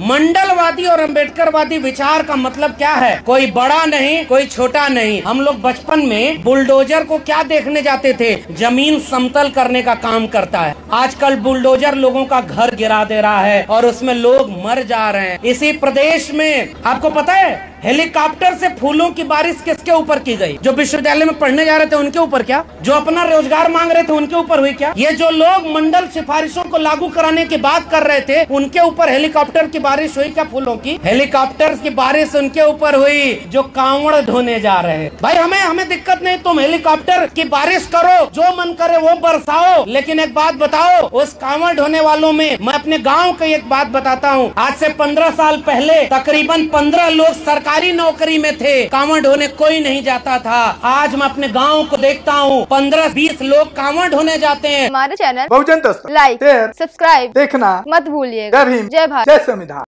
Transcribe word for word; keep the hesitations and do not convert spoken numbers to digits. मंडलवादी और अम्बेडकरवादी विचार का मतलब क्या है? कोई बड़ा नहीं, कोई छोटा नहीं। हम लोग बचपन में बुलडोजर को क्या देखने जाते थे? जमीन समतल करने का काम करता है। आजकल बुलडोजर लोगों का घर गिरा दे रहा है और उसमें लोग मर जा रहे हैं। इसी प्रदेश में आपको पता है हेलीकॉप्टर से फूलों की बारिश किसके ऊपर की गई? जो विश्वविद्यालय में पढ़ने जा रहे थे उनके ऊपर क्या? जो अपना रोजगार मांग रहे थे उनके ऊपर हुई क्या? ये जो लोग मंडल सिफारिशों को लागू कराने की बात कर रहे थे उनके ऊपर हेलीकॉप्टर की बारिश हुई क्या? फूलों की हेलीकॉप्टर की बारिश उनके ऊपर हुई जो कांवड़ धोने जा रहे हैं। भाई हमें हमें दिक्कत नहीं, तुम हेलीकॉप्टर की बारिश करो, जो मन करे वो बरसाओ, लेकिन एक बात बताओ, उस कांवड़ धोने वालों में मैं अपने गाँव की एक बात बताता हूँ। आज से पंद्रह साल पहले तकरीबन पंद्रह लोग सरकारी नौकरी में थे, कांवड़ ढोने कोई नहीं जाता था। आज मैं अपने गांव को देखता हूँ, पंद्रह बीस लोग कांवड़ ढोने जाते हैं। हमारे चैनल बहुजन दस्तक लाइक सब्सक्राइब देखना मत भूलिएगा। जय हिंद, जय भारत, जय संविधान।